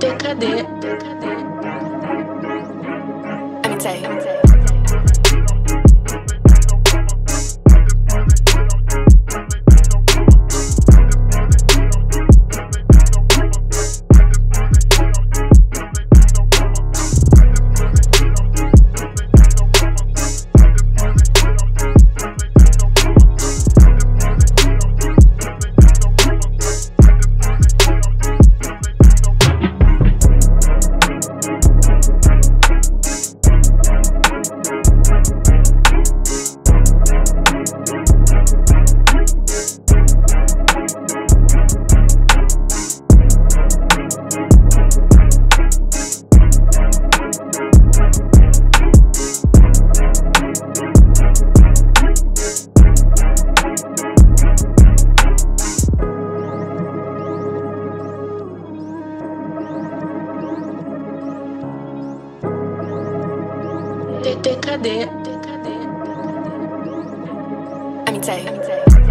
Tétra, I'm insane.